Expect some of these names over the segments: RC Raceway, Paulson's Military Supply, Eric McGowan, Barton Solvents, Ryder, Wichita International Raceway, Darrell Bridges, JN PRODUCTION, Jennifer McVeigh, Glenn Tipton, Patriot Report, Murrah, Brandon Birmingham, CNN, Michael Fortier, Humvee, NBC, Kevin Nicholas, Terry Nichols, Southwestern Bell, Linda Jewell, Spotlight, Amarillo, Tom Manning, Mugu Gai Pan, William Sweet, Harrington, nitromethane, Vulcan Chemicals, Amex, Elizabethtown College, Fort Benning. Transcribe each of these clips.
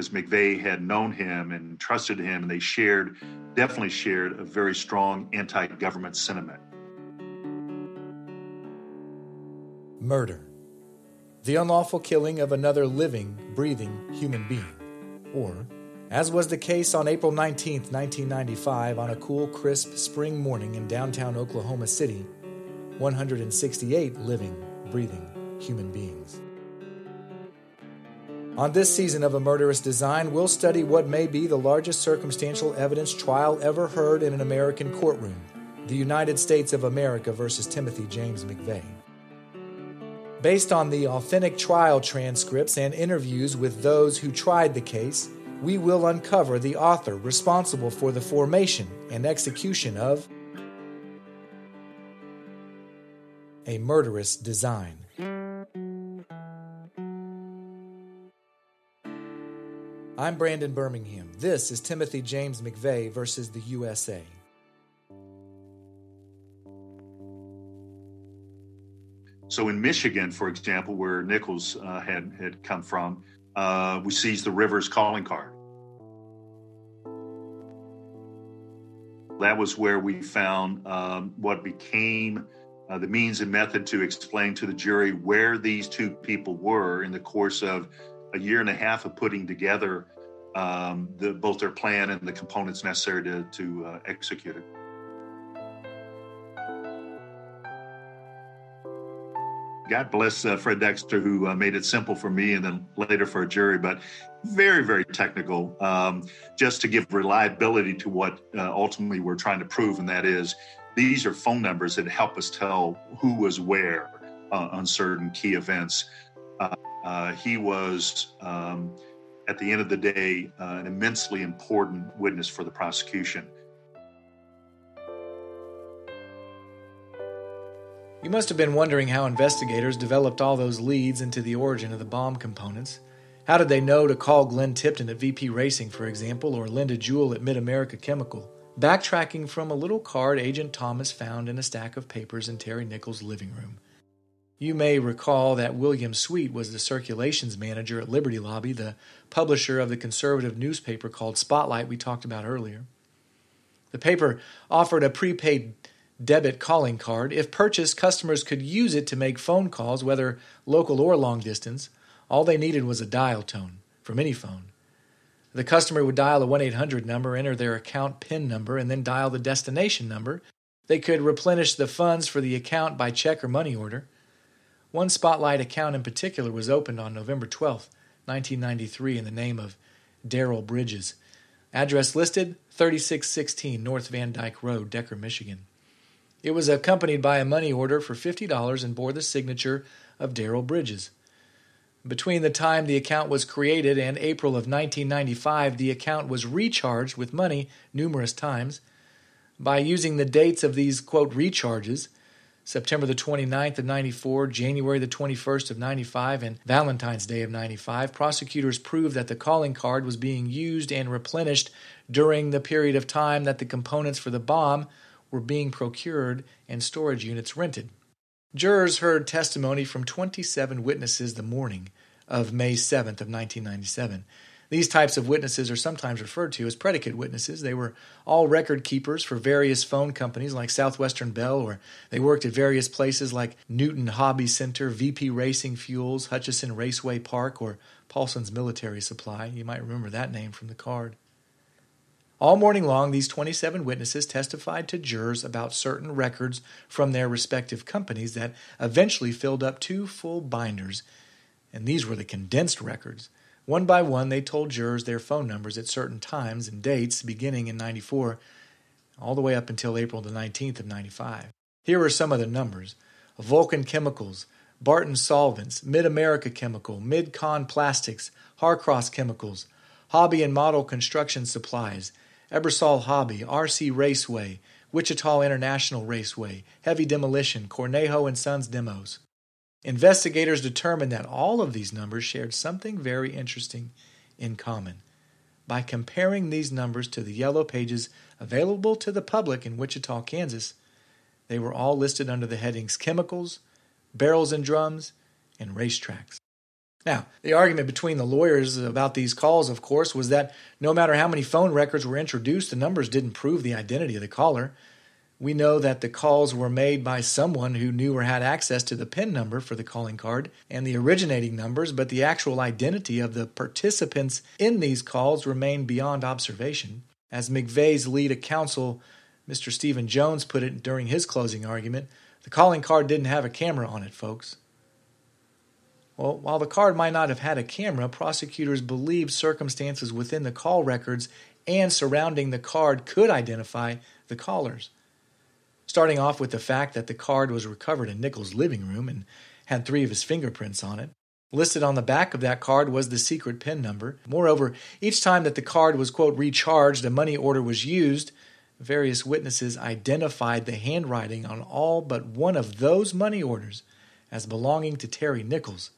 because McVeigh had known him and trusted him, and they definitely shared a very strong anti-government sentiment. Murder. The unlawful killing of another living, breathing human being. Or, as was the case on April 19, 1995, on a cool, crisp spring morning in downtown Oklahoma City, 168 living, breathing human beings. On this season of A Murderous Design, we'll study what may be the largest circumstantial evidence trial ever heard in an American courtroom, the United States of America versus Timothy James McVeigh. Based on the authentic trial transcripts and interviews with those who tried the case, we will uncover the author responsible for the formation and execution of A Murderous Design. I'm Brandon Birmingham. This is Timothy James McVeigh versus the USA. So in Michigan, for example, where Nichols had come from, we seized the Rivers calling card. That was where we found what became the means and method to explain to the jury where these two people were in the course of a year and a half of putting together both their plan and the components necessary to execute it. God bless Fred Dexter, who made it simple for me and then later for a jury, but very, very technical, just to give reliability to what ultimately we're trying to prove, and that is these are phone numbers that help us tell who was where on certain key events. He was, at the end of the day, an immensely important witness for the prosecution. You must have been wondering how investigators developed all those leads into the origin of the bomb components. How did they know to call Glenn Tipton at VP Racing, for example, or Linda Jewell at Mid-America Chemical? Backtracking from a little card Agent Thomas found in a stack of papers in Terry Nichols' living room. You may recall that William Sweet was the circulations manager at Liberty Lobby, the publisher of the conservative newspaper called Spotlight we talked about earlier. The paper offered a prepaid debit calling card. If purchased, customers could use it to make phone calls, whether local or long distance. All they needed was a dial tone from any phone. The customer would dial a 1-800 number, enter their account PIN number, and then dial the destination number. They could replenish the funds for the account by check or money order. One Spotlight account in particular was opened on November 12, 1993, in the name of Darrell Bridges. Address listed, 3616 North Van Dyke Road, Decker, Michigan. It was accompanied by a money order for $50 and bore the signature of Darrell Bridges. Between the time the account was created and April of 1995, the account was recharged with money numerous times. By using the dates of these, quote, recharges, September the 29th of 94, January the 21st of 95, and Valentine's Day of 95, prosecutors proved that the calling card was being used and replenished during the period of time that the components for the bomb were being procured and storage units rented. Jurors heard testimony from 27 witnesses the morning of May 7th of 1997. These types of witnesses are sometimes referred to as predicate witnesses. They were all record keepers for various phone companies like Southwestern Bell, or they worked at various places like Newton Hobby Center, VP Racing Fuels, Hutchison Raceway Park, or Paulson's Military Supply. You might remember that name from the card. All morning long, these 27 witnesses testified to jurors about certain records from their respective companies that eventually filled up two full binders, and these were the condensed records. One by one, they told jurors their phone numbers at certain times and dates, beginning in 94, all the way up until April the 19th of 95. Here are some of the numbers. Vulcan Chemicals, Barton Solvents, Mid-America Chemical, Mid-Con Plastics, Harcross Chemicals, Hobby and Model Construction Supplies, Ebersol Hobby, RC Raceway, Wichita International Raceway, Heavy Demolition, Cornejo & Sons Demos. Investigators determined that all of these numbers shared something very interesting in common. By comparing these numbers to the yellow pages available to the public in Wichita, Kansas, they were all listed under the headings Chemicals, Barrels and Drums, and Racetracks. Now, the argument between the lawyers about these calls, of course, was that no matter how many phone records were introduced, the numbers didn't prove the identity of the caller. We know that the calls were made by someone who knew or had access to the PIN number for the calling card and the originating numbers, but the actual identity of the participants in these calls remained beyond observation. As McVeigh's lead counsel, Mr. Stephen Jones, put it during his closing argument, the calling card didn't have a camera on it, folks. Well, while the card might not have had a camera, prosecutors believed circumstances within the call records and surrounding the card could identify the callers. Starting off with the fact that the card was recovered in Nichols' living room and had 3 of his fingerprints on it. Listed on the back of that card was the secret PIN number. Moreover, each time that the card was, quote, recharged, a money order was used, various witnesses identified the handwriting on all but one of those money orders as belonging to Terry Nichols.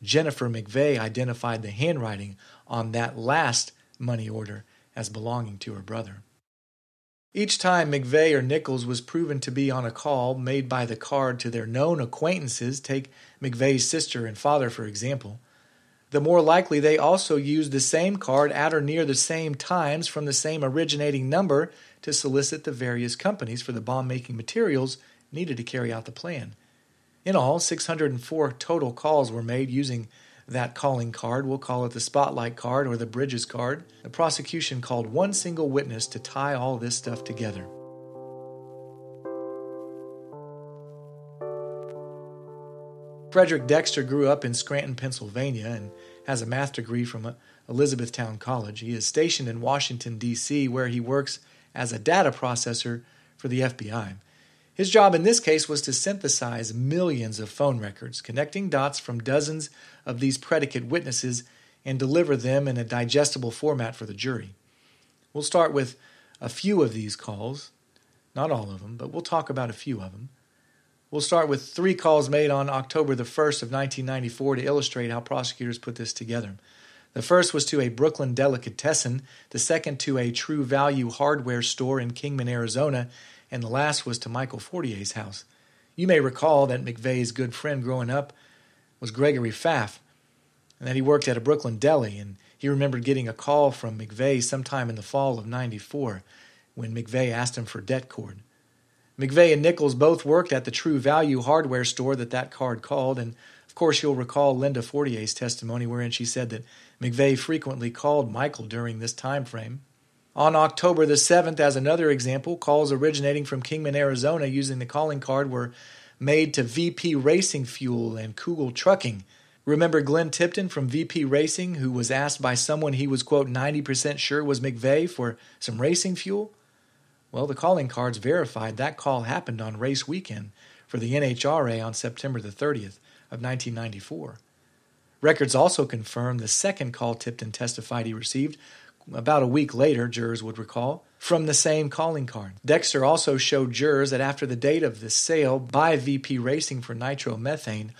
Jennifer McVeigh identified the handwriting on that last money order as belonging to her brother. Each time McVeigh or Nichols was proven to be on a call made by the card to their known acquaintances, take McVeigh's sister and father for example, the more likely they also used the same card at or near the same times from the same originating number to solicit the various companies for the bomb-making materials needed to carry out the plan. In all, 604 total calls were made using that calling card. We'll call it the Spotlight card or the Bridges card. The prosecution called one single witness to tie all this stuff together. Frederick Dexter grew up in Scranton, Pennsylvania, and has a math degree from Elizabethtown College. He is stationed in Washington, D.C., where he works as a data processor for the FBI. His job in this case was to synthesize millions of phone records, connecting dots from dozens of these predicate witnesses and deliver them in a digestible format for the jury. We'll start with a few of these calls, not all of them, but we'll talk about a few of them. We'll start with 3 calls made on October the 1st of 1994 to illustrate how prosecutors put this together. The first was to a Brooklyn delicatessen, the second to a True Value hardware store in Kingman, Arizona, and the last was to Michael Fortier's house. You may recall that McVeigh's good friend growing up was Gregory Pfaff, and that he worked at a Brooklyn deli, and he remembered getting a call from McVeigh sometime in the fall of 94 when McVeigh asked him for debt cord. McVeigh and Nichols both worked at the True Value hardware store that card called, and of course you'll recall Linda Fortier's testimony wherein she said that McVeigh frequently called Michael during this time frame. On October the 7th, as another example, calls originating from Kingman, Arizona using the calling card were made to VP Racing Fuel and Kugel Trucking. Remember Glenn Tipton from VP Racing, who was asked by someone he was, quote, 90% sure was McVeigh for some racing fuel? Well, the calling cards verified that call happened on race weekend for the NHRA on September the 30th of 1994. Records also confirmed the second call Tipton testified he received about a week later, jurors would recall, from the same calling card. Dexter also showed jurors that after the date of the sale by VP Racing for nitromethane,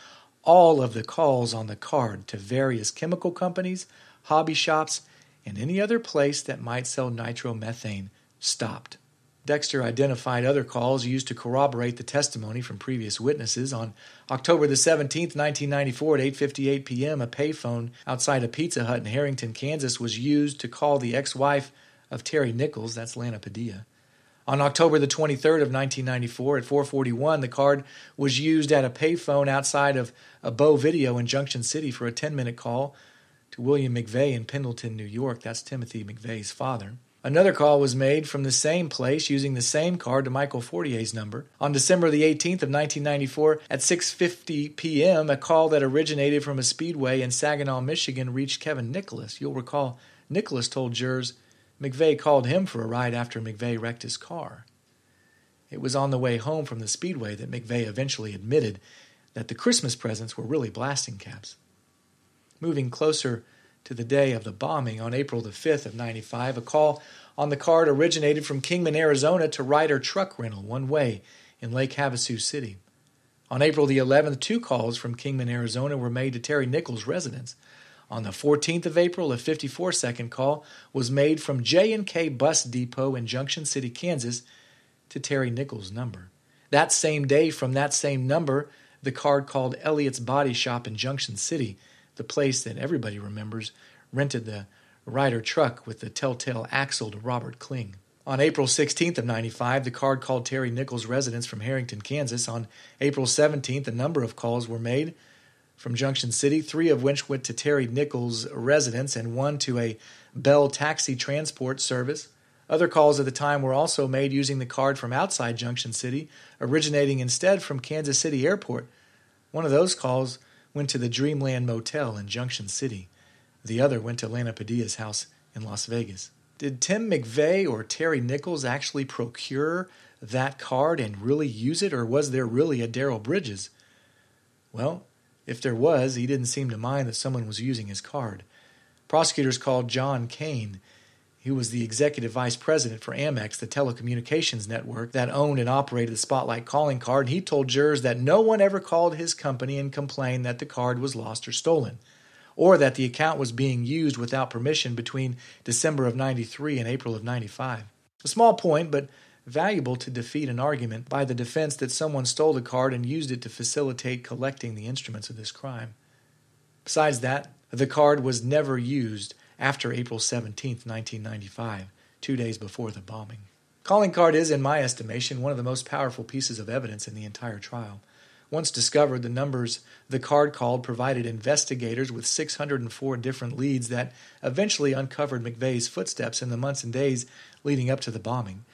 all of the calls on the card to various chemical companies, hobby shops, and any other place that might sell nitromethane stopped. Dexter identified other calls used to corroborate the testimony from previous witnesses. On October the 17th, 1994, at 8:58 p.m., a payphone outside a Pizza Hut in Harrington, Kansas, was used to call the ex-wife of Terry Nichols, that's Lana Padilla. On October the 23rd of 1994, at 4:41, the card was used at a payphone outside of a Bow Video in Junction City for a 10-minute call to William McVeigh in Pendleton, New York, that's Timothy McVeigh's father. Another call was made from the same place using the same card to Michael Fortier's number. On December the 18th of 1994, at 6:50 p.m., a call that originated from a speedway in Saginaw, Michigan, reached Kevin Nicholas. You'll recall Nicholas told jurors McVeigh called him for a ride after McVeigh wrecked his car. It was on the way home from the speedway that McVeigh eventually admitted that the Christmas presents were really blasting caps. Moving closer to the day of the bombing, on April the 5th of 95, a call on the card originated from Kingman, Arizona to Ryder Truck Rental, one way, in Lake Havasu City. On April the 11th, 2 calls from Kingman, Arizona were made to Terry Nichols' residence. On the 14th of April, a 54-second call was made from J&K Bus Depot in Junction City, Kansas, to Terry Nichols' number. That same day, from that same number, the card called Elliott's Body Shop in Junction City, the place that everybody remembers, rented the Ryder truck with the telltale axle to Robert Kling. On April 16th of 95, the card called Terry Nichols' residence from Harrington, Kansas. On April 17th, a number of calls were made from Junction City, three of which went to Terry Nichols' residence and one to a Bell taxi transport service. Other calls at the time were also made using the card from outside Junction City, originating instead from Kansas City Airport. One of those calls went to the Dreamland Motel in Junction City. The other went to Lana Padilla's house in Las Vegas. Did Tim McVeigh or Terry Nichols actually procure that card and really use it, or was there really a Darrell Bridges? Well, if there was, he didn't seem to mind that someone was using his card. Prosecutors called John Cain. He was the executive vice president for Amex, the telecommunications network that owned and operated the Spotlight calling card, and he told jurors that no one ever called his company and complained that the card was lost or stolen, or that the account was being used without permission between December of 93 and April of 95. A small point, but valuable to defeat an argument by the defense that someone stole the card and used it to facilitate collecting the instruments of this crime. Besides that, the card was never used after April 17, 1995, 2 days before the bombing. Calling card is, in my estimation, one of the most powerful pieces of evidence in the entire trial. Once discovered, the numbers the card called provided investigators with 604 different leads that eventually uncovered McVeigh's footsteps in the months and days leading up to the bombing.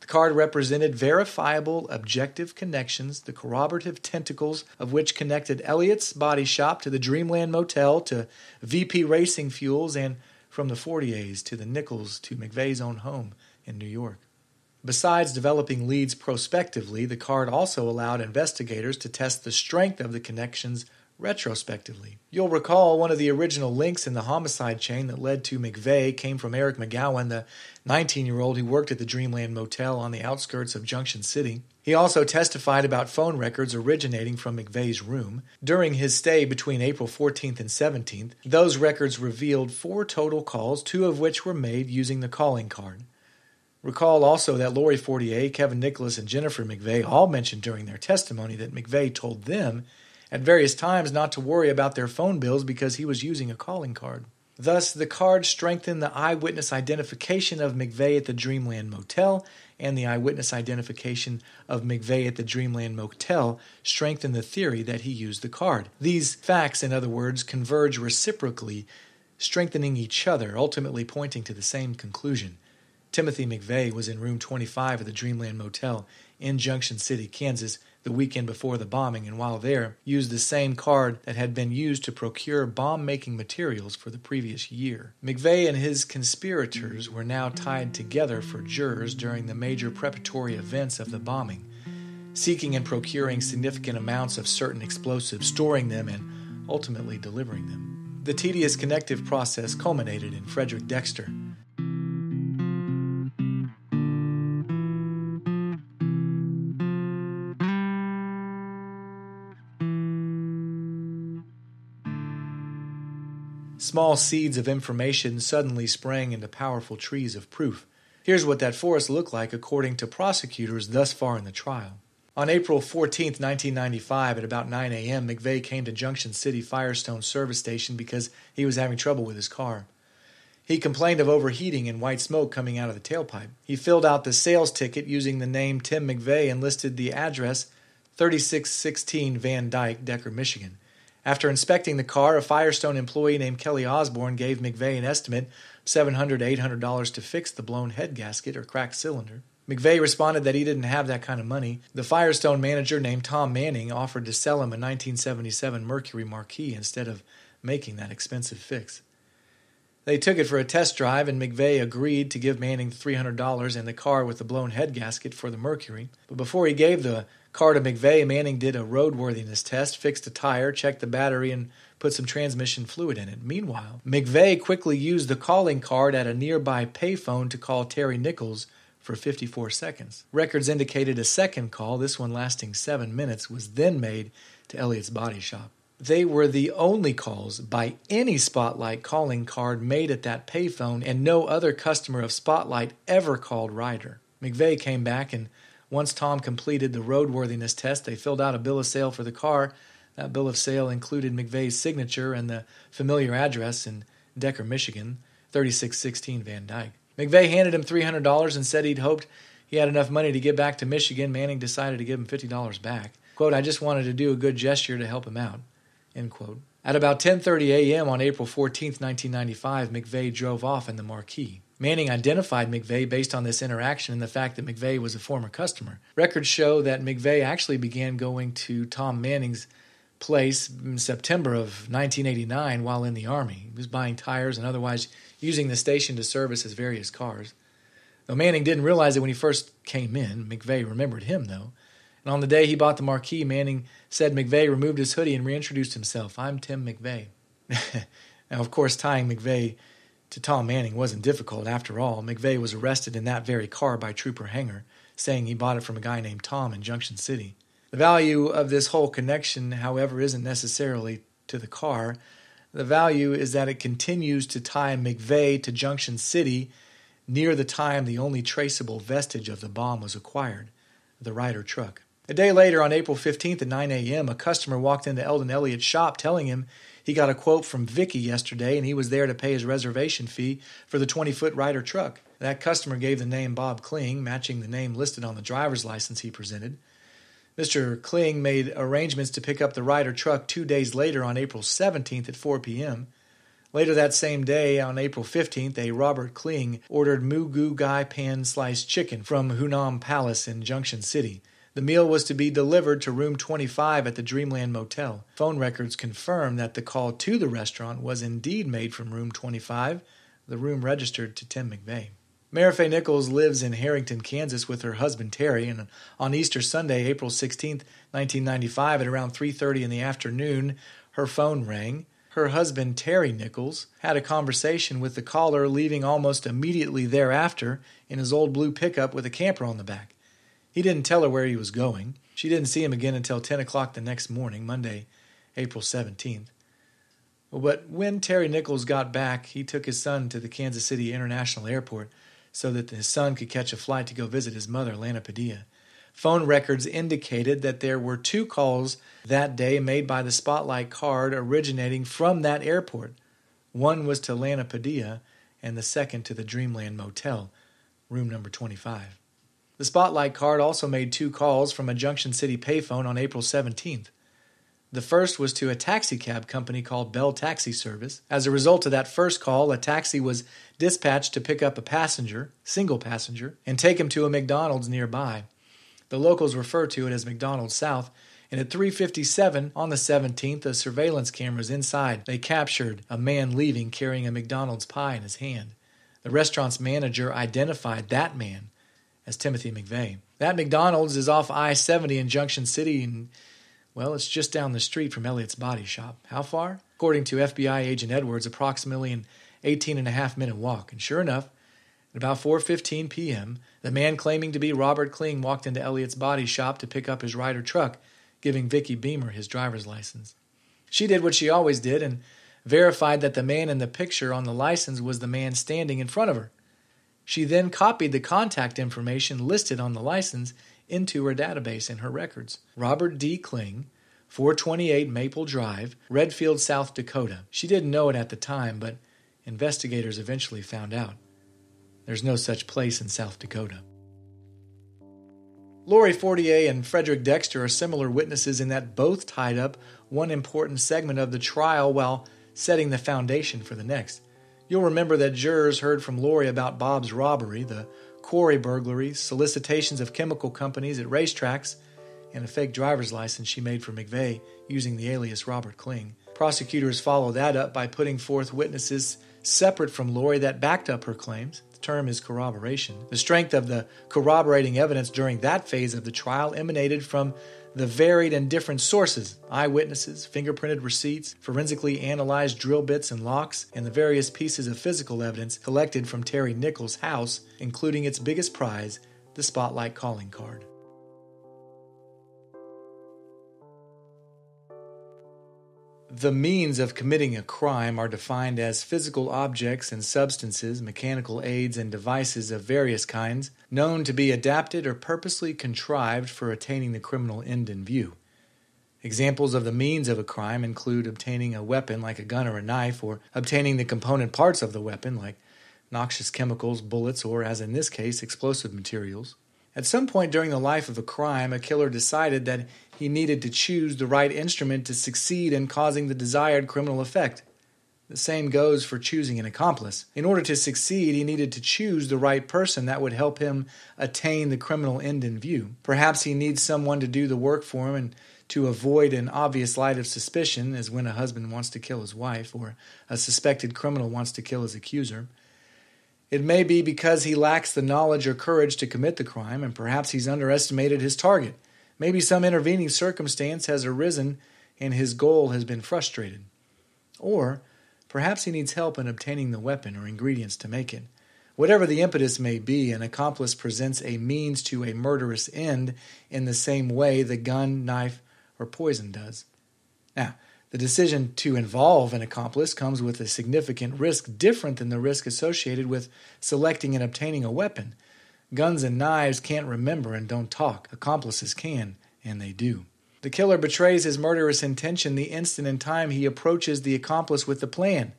The card represented verifiable, objective connections, the corroborative tentacles of which connected Elliott's Body Shop to the Dreamland Motel, to VP Racing Fuels, and from the Fortiers to the Nichols to McVeigh's own home in New York. Besides developing leads prospectively, the card also allowed investigators to test the strength of the connections retrospectively. You'll recall one of the original links in the homicide chain that led to McVeigh came from Eric McGowan, the 19-year-old who worked at the Dreamland Motel on the outskirts of Junction City. He also testified about phone records originating from McVeigh's room. During his stay between April 14th and 17th, those records revealed 4 total calls, 2 of which were made using the calling card. Recall also that Lori Fortier, Kevin Nicholas, and Jennifer McVeigh all mentioned during their testimony that McVeigh told them at various times not to worry about their phone bills because he was using a calling card. Thus, the card strengthened the eyewitness identification of McVeigh at the Dreamland Motel, and the eyewitness identification of McVeigh at the Dreamland Motel strengthened the theory that he used the card. These facts, in other words, converge reciprocally, strengthening each other, ultimately pointing to the same conclusion. Timothy McVeigh was in room 25 of the Dreamland Motel in Junction City, Kansas, the weekend before the bombing, and while there, used the same card that had been used to procure bomb-making materials for the previous year. McVeigh and his conspirators were now tied together for jurors during the major preparatory events of the bombing, seeking and procuring significant amounts of certain explosives, storing them, and ultimately delivering them. The tedious connective process culminated in Frederick Dexter. Small seeds of information suddenly sprang into powerful trees of proof. Here's what that forest looked like according to prosecutors thus far in the trial. On April 14, 1995, at about 9 a.m., McVeigh came to Junction City Firestone service station because he was having trouble with his car. He complained of overheating and white smoke coming out of the tailpipe. He filled out the sales ticket using the name Tim McVeigh and listed the address 3616 Van Dyke, Decker, Michigan. After inspecting the car, a Firestone employee named Kelly Osborne gave McVeigh an estimate of $700 to $800 to fix the blown head gasket or cracked cylinder. McVeigh responded that he didn't have that kind of money. The Firestone manager named Tom Manning offered to sell him a 1977 Mercury Marquis instead of making that expensive fix. They took it for a test drive, and McVeigh agreed to give Manning $300 and the car with the blown head gasket for the Mercury. But before he gave the car to McVeigh, Manning did a roadworthiness test, fixed a tire, checked the battery, and put some transmission fluid in it. Meanwhile, McVeigh quickly used the calling card at a nearby payphone to call Terry Nichols for 54 seconds. Records indicated a second call, this one lasting 7 minutes, was then made to Elliott's Body Shop. They were the only calls by any Spotlight calling card made at that payphone, and no other customer of Spotlight ever called Ryder. McVeigh came back, and once Tom completed the roadworthiness test, they filled out a bill of sale for the car. That bill of sale included McVeigh's signature and the familiar address in Decker, Michigan, 3616 Van Dyke. McVeigh handed him $300 and said he'd hoped he had enough money to get back to Michigan. Manning decided to give him $50 back. Quote, I just wanted to do a good gesture to help him out, end quote. At about 10:30 a.m. on April 14, 1995, McVeigh drove off in the Marquis. Manning identified McVeigh based on this interaction and the fact that McVeigh was a former customer. Records show that McVeigh actually began going to Tom Manning's place in September of 1989 while in the Army. He was buying tires and otherwise using the station to service his various cars. Though Manning didn't realize it when he first came in, McVeigh remembered him, though. And on the day he bought the Marquis, Manning said McVeigh removed his hoodie and reintroduced himself. I'm Tim McVeigh. Now, of course, tying McVeigh to Tom Manning wasn't difficult. After all, McVeigh was arrested in that very car by Trooper Hanger, saying he bought it from a guy named Tom in Junction City. The value of this whole connection, however, isn't necessarily to the car. The value is that it continues to tie McVeigh to Junction City near the time the only traceable vestige of the bomb was acquired, the Ryder truck. A day later, on April 15th at 9 a.m., a customer walked into Eldon Elliott's shop telling him he got a quote from Vicky yesterday and he was there to pay his reservation fee for the 20-foot Ryder truck. That customer gave the name Bob Kling, matching the name listed on the driver's license he presented. Mr. Kling made arrangements to pick up the Ryder truck 2 days later on April 17th at 4 p.m. Later that same day, on April 15th, a Robert Kling ordered Mugu Gai Pan sliced chicken from Hunam Palace in Junction City. The meal was to be delivered to room 25 at the Dreamland Motel. Phone records confirm that the call to the restaurant was indeed made from room 25, the room registered to Tim McVeigh. Mary Nichols lives in Harrington, Kansas with her husband Terry, and on Easter Sunday, April 16, 1995, at around 3:30 in the afternoon, her phone rang. Her husband Terry Nichols had a conversation with the caller, leaving almost immediately thereafter in his old blue pickup with a camper on the back. He didn't tell her where he was going. She didn't see him again until 10 o'clock the next morning, Monday, April 17th. But when Terry Nichols got back, he took his son to the Kansas City International Airport so that his son could catch a flight to go visit his mother, Lana Padilla. Phone records indicated that there were two calls that day made by the Spotlight card originating from that airport. One was to Lana Padilla and the second to the Dreamland Motel, room number 25. The Spotlight card also made two calls from a Junction City payphone on April 17th. The first was to a taxicab company called Bell Taxi Service. As a result of that first call, a taxi was dispatched to pick up a passenger, single passenger, and take him to a McDonald's nearby. The locals refer to it as McDonald's South, and at 3:57 on the 17th, the surveillance cameras inside, they captured a man leaving carrying a McDonald's pie in his hand. The restaurant's manager identified that man as Timothy McVeigh. That McDonald's is off I-70 in Junction City, and, well, it's just down the street from Elliott's body shop. How far? According to FBI agent Edwards, approximately an 18-and-a-half-minute walk. And sure enough, at about 4:15 p.m., the man claiming to be Robert Kling walked into Elliott's body shop to pick up his Ryder truck, giving Vicky Beamer his driver's license. She did what she always did and verified that the man in the picture on the license was the man standing in front of her. She then copied the contact information listed on the license into her database in her records. Robert D. Kling, 428 Maple Drive, Redfield, South Dakota. She didn't know it at the time, but investigators eventually found out. There's no such place in South Dakota. Lori Fortier and Frederick Dexter are similar witnesses in that both tied up one important segment of the trial while setting the foundation for the next. You'll remember that jurors heard from Lori about Bob's robbery, the quarry burglary, solicitations of chemical companies at racetracks, and a fake driver's license she made for McVeigh using the alias Robert Kling. Prosecutors followed that up by putting forth witnesses separate from Lori that backed up her claims. The term is corroboration. The strength of the corroborating evidence during that phase of the trial emanated from the varied and different sources, eyewitnesses, fingerprinted receipts, forensically analyzed drill bits and locks, and the various pieces of physical evidence collected from Terry Nichols' house, including its biggest prize, the Spotlight calling card. The means of committing a crime are defined as physical objects and substances, mechanical aids, and devices of various kinds, known to be adapted or purposely contrived for attaining the criminal end in view. Examples of the means of a crime include obtaining a weapon like a gun or a knife, or obtaining the component parts of the weapon like noxious chemicals, bullets, or, as in this case, explosive materials. At some point during the life of a crime, a killer decided that he needed to choose the right instrument to succeed in causing the desired criminal effect. The same goes for choosing an accomplice. In order to succeed, he needed to choose the right person that would help him attain the criminal end in view. Perhaps he needs someone to do the work for him, and to avoid an obvious light of suspicion, as when a husband wants to kill his wife or a suspected criminal wants to kill his accuser. It may be because he lacks the knowledge or courage to commit the crime, and perhaps he's underestimated his target. Maybe some intervening circumstance has arisen and his goal has been frustrated. Or perhaps he needs help in obtaining the weapon or ingredients to make it. Whatever the impetus may be, an accomplice presents a means to a murderous end in the same way the gun, knife, or poison does. Now, the decision to involve an accomplice comes with a significant risk different than the risk associated with selecting and obtaining a weapon. Guns and knives can't remember and don't talk. Accomplices can, and they do. The killer betrays his murderous intention the instant in time he approaches the accomplice with the plan.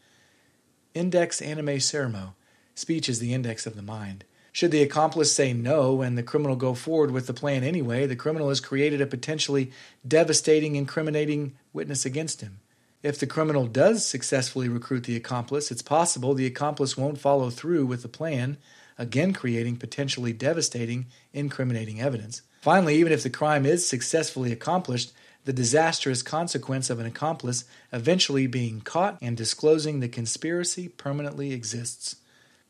Index anime sermo. Speech is the index of the mind. Should the accomplice say no and the criminal go forward with the plan anyway, the criminal has created a potentially devastating, incriminating witness against him. If the criminal does successfully recruit the accomplice, it's possible the accomplice won't follow through with the plan, again creating potentially devastating, incriminating evidence. Finally, even if the crime is successfully accomplished, the disastrous consequence of an accomplice eventually being caught and disclosing the conspiracy permanently exists.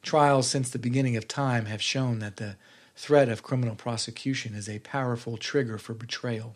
Trials since the beginning of time have shown that the threat of criminal prosecution is a powerful trigger for betrayal.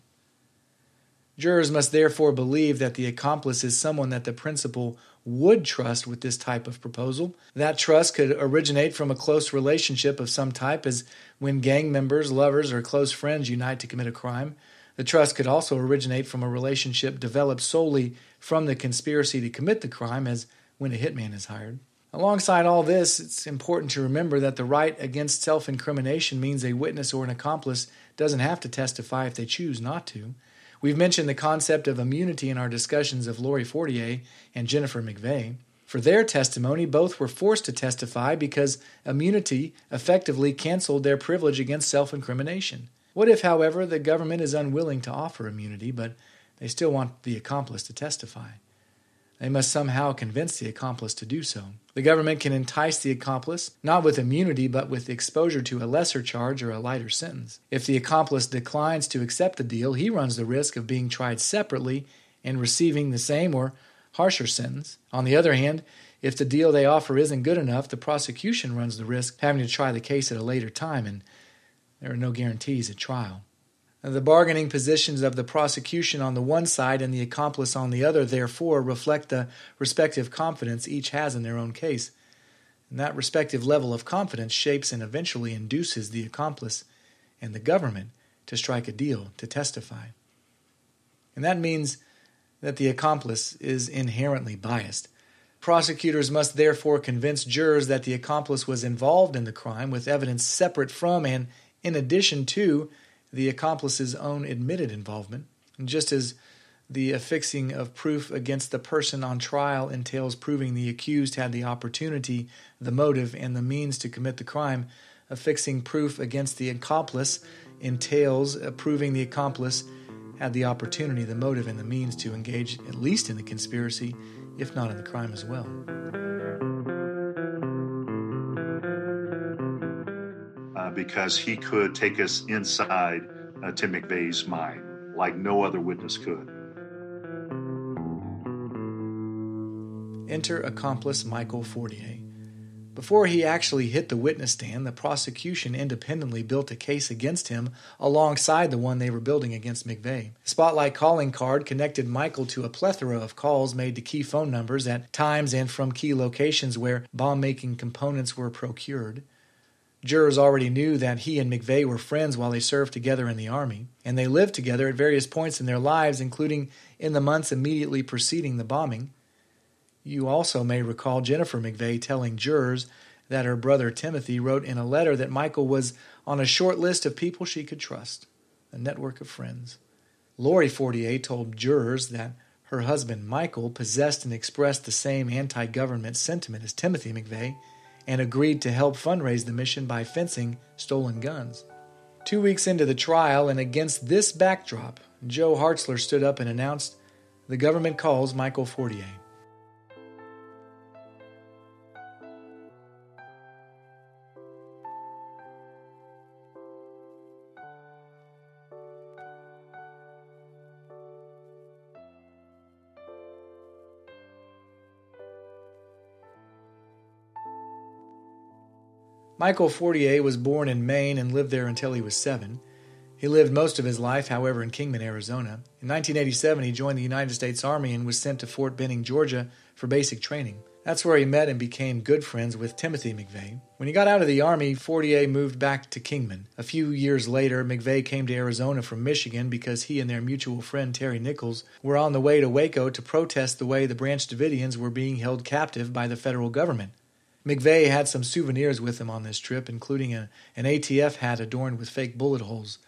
Jurors must therefore believe that the accomplice is someone that the principal would trust with this type of proposal. That trust could originate from a close relationship of some type, as when gang members, lovers, or close friends unite to commit a crime. The trust could also originate from a relationship developed solely from the conspiracy to commit the crime, as when a hitman is hired. Alongside all this, it's important to remember that the right against self-incrimination means a witness or an accomplice doesn't have to testify if they choose not to. We've mentioned the concept of immunity in our discussions of Lori Fortier and Jennifer McVeigh. For their testimony, both were forced to testify because immunity effectively canceled their privilege against self-incrimination. What if, however, the government is unwilling to offer immunity, but they still want the accomplice to testify? They must somehow convince the accomplice to do so. The government can entice the accomplice, not with immunity, but with exposure to a lesser charge or a lighter sentence. If the accomplice declines to accept the deal, he runs the risk of being tried separately and receiving the same or harsher sentence. On the other hand, if the deal they offer isn't good enough, the prosecution runs the risk of having to try the case at a later time, and there are no guarantees at trial. The bargaining positions of the prosecution on the one side and the accomplice on the other, therefore, reflect the respective confidence each has in their own case. And that respective level of confidence shapes and eventually induces the accomplice and the government to strike a deal to testify. And that means that the accomplice is inherently biased. Prosecutors must therefore convince jurors that the accomplice was involved in the crime with evidence separate from and in addition to the accomplice's own admitted involvement. And just as the affixing of proof against the person on trial entails proving the accused had the opportunity, the motive, and the means to commit the crime, affixing proof against the accomplice entails proving the accomplice had the opportunity, the motive, and the means to engage at least in the conspiracy, if not in the crime as well. Because he could take us inside Tim McVeigh's mind like no other witness could. Enter accomplice Michael Fortier. Before he actually hit the witness stand, the prosecution independently built a case against him alongside the one they were building against McVeigh. The Spotlight calling card connected Michael to a plethora of calls made to key phone numbers at times and from key locations where bomb-making components were procured. Jurors already knew that he and McVeigh were friends while they served together in the Army, and they lived together at various points in their lives, including in the months immediately preceding the bombing. You also may recall Jennifer McVeigh telling jurors that her brother Timothy wrote in a letter that Michael was on a short list of people she could trust, a network of friends. Lori Fortier told jurors that her husband Michael possessed and expressed the same anti-government sentiment as Timothy McVeigh and agreed to help fundraise the mission by fencing stolen guns. 2 weeks into the trial, and against this backdrop, Joe Hartzler stood up and announced, "The government calls Michael Fortier." Michael Fortier was born in Maine and lived there until he was 7. He lived most of his life, however, in Kingman, Arizona. In 1987, he joined the United States Army and was sent to Fort Benning, Georgia, for basic training. That's where he met and became good friends with Timothy McVeigh. When he got out of the Army, Fortier moved back to Kingman. A few years later, McVeigh came to Arizona from Michigan because he and their mutual friend Terry Nichols were on the way to Waco to protest the way the Branch Davidians were being held captive by the federal government. McVeigh had some souvenirs with him on this trip, including an ATF hat adorned with fake bullet holes.